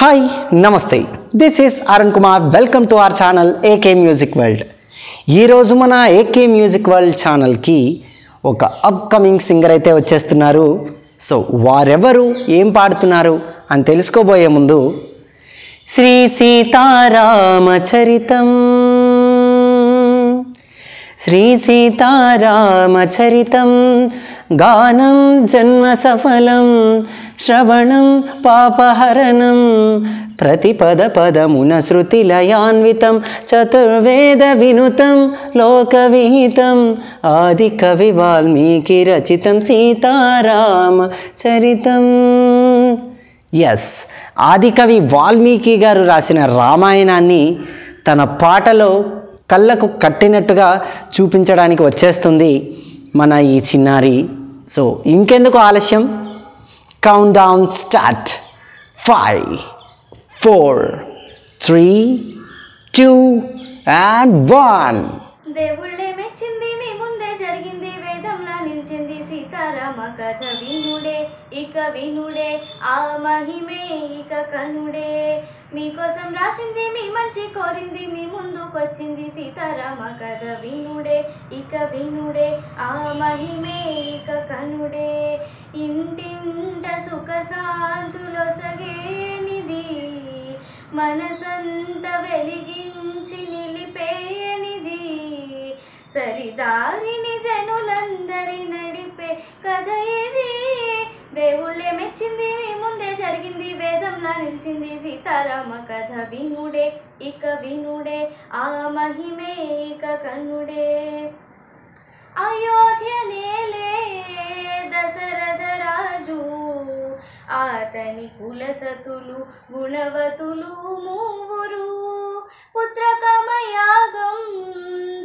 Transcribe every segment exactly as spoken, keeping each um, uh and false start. Hi, Namaste. This is Arun Kumar. Welcome to our channel A K Music World. ये रोज़ मना A K Music World channel की ఒక upcoming singer అయితే వచ్చేస్తున్నారు. So వారెవరు ఏం పాడుతున్నారు అని తెలుసుకోబోయే ముందు శ్రీ సీతారామ చరితం శ్రీ సీతారామ చరితం गानं जन्मसफलं श्रवणं पापहरणं प्रतिपदपदमुन श्रुतिलयान्वितं चतुर्वेदविनुतं लोकविहितं आदिकवि वाल्मीकि रचितं सीतारामचरितं. यस, आदिकवि वाल्मीकि गारु रासिन रामायणानि तन पाटलो कल्लकु कट्टिनट्टुगा चूपिंचडानिकि वच्चेस्तुंदी मन ई चिन्नारी. సో ఇంకెందుకు ఆలస్యం, count down start. Five four three two and one. దేవుళ్ళే మెచ్చింది మీ ముందే జరిగింది, వేదంలా నిలిచింది సీతారామ కథ వినుడే ఇక వినుడే, ఆ మహిమే ఇక కనుడే. మీకోసం రాసింది మీ మంచి కోరింది, మీ ముందుకొచ్చింది సీతారామ కథ వినుడే ఇక వినుడే, ఆ మహిమే ఇక కనుడే. ఇంటింట సుఖశాంతులొసగేనిది, మనసంత వెలిగించి నిలిపేనిది, సరిదారిని జనులందరి నడిపే కథ ఇది. దేవుళ్ళే మెచ్చింది మీ ముందే జరిగింది, వేదంలా నిలిచింది సీతారామ కథ వినుడే ఇక వినుడే, ఆ మహిమే ఇక కనుడే. అయోధ్య నేలే దశరథ రాజు, ఆతని కులసతులు గుణవతులు మూవురు, పుత్రకమయాగం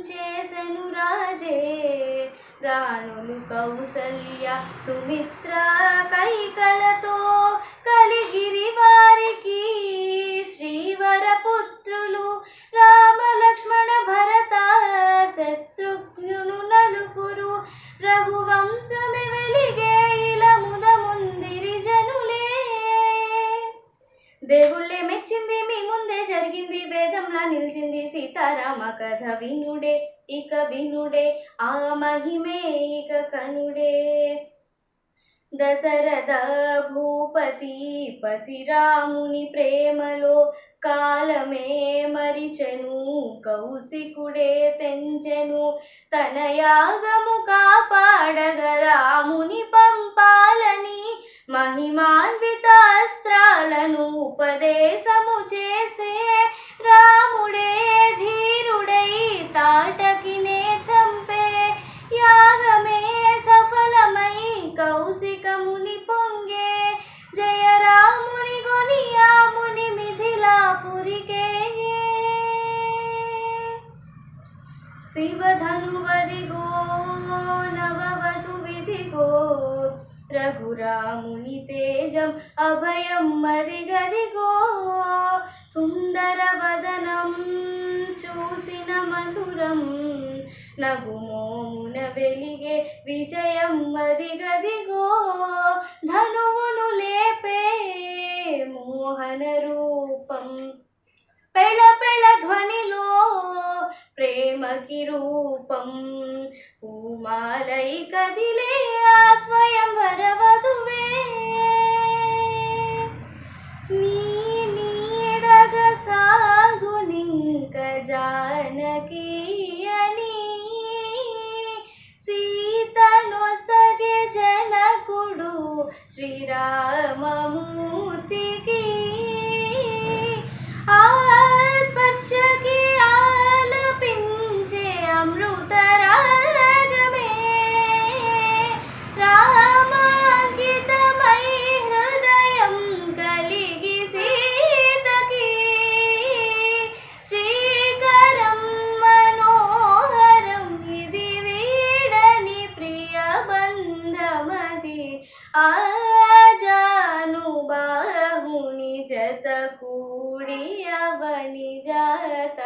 చేసెను రాజే, ప్రాణులు కౌసల్య సుమిత్ర కైకలతో, కలిగిరి వారికి శ్రీవర పుత్రులు, రామ లక్ష్మణ భరత శత్రుఘ్నులు నలుగురు, రఘువంశమి వెలిగే ఇలా ముద ముందిరి జనులే. దేవుళ్ళే మెచ్చింది మీ ముందే జరిగింది, వేదంలా నిలిచింది సీతారామ కథ వినుడే ఇక వినుడే, ఆ మహిమే ఇక కనుడే. దశరథ భూపతి పసిరాముని ప్రేమలో, కాలమే మరిచెను కౌశికుడే తెంచెను, తన యాగము కాపాడగ రాముని పంపాలని, మహిమాన్విత అస్త్రాలను ఉపదేశము చేసే, రాముడే ధీరుడై తాటకినే చంపే, యాగమే సఫలమై కౌశికముని పొంగే, జయరాముని గొనియాముని మిథిలాపురికే, శివధనువదిగో నవవధు విధిగో, రఘురాముని తేజం అభయం మరిగదిగో, సుందర వదనం చూసిన మధురం, నగుమోమున వెలిగే విజయం మరిగదిగో, ధనువును లేపే మోహన రూపం, పెళ పెళ ధ్వనిలో ప్రేమకి రూపం, పూమాలై కదిలే ఆ స్వయం వరవధువే, నీ నీడగ సాగునింక జానకి అని, సీతనొసగే జనకుడు శ్రీరామమూర్తికి, ఆ స్పర్శకి ఆలపించే అమృత రాగమే, రామాంకితమై హృదయం కలిగి సీతకి, శ్రీకరం మనోహరం ఇది వీడని ప్రియ బంధమది, ఆ జానుబాహుని జత కూడి అవని జాత,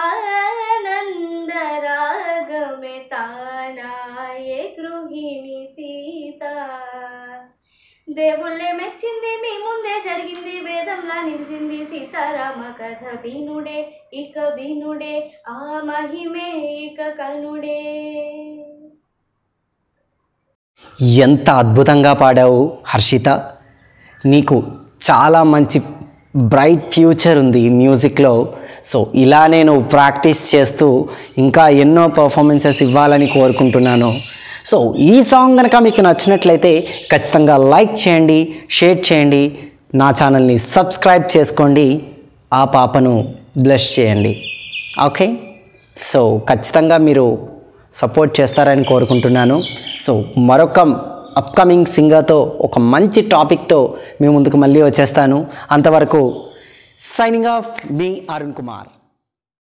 ఆనంద రాగమే తానాయే గృహిణి సీత. దేవుళ్ళే మెచ్చింది మీ ముందే జరిగింది వేదంలా నిలిచింది సీతారామ కథ వినుడే ఇక వినుడే ఆ మహిమే ఇక కనుడే. ఎంత అద్భుతంగా పాడావు హర్షిత, నీకు చాలా మంచి బ్రైట్ ఫ్యూచర్ ఉంది మ్యూజిక్లో. సో ఇలా నేను ప్రాక్టీస్ చేస్తూ ఇంకా ఎన్నో పర్ఫార్మెన్సెస్ ఇవ్వాలని కోరుకుంటున్నాను. సో ఈ సాంగ్ కనుక మీకు నచ్చినట్లయితే ఖచ్చితంగా లైక్ చేయండి, షేర్ చేయండి, నా ఛానల్ని సబ్స్క్రైబ్ చేసుకోండి, ఆ పాపను బ్లెస్ చేయండి. ఓకే, సో ఖచ్చితంగా మీరు సపోర్ట్ చేస్తారని కోరుకుంటున్నాను. సో మరొక అప్కమింగ్ సింగర్తో ఒక మంచి టాపిక్తో మీ ముందుకు మళ్ళీ వచ్చేస్తాను. అంతవరకు సైనింగ్ ఆఫ్ మీ అరుణ్ కుమార్.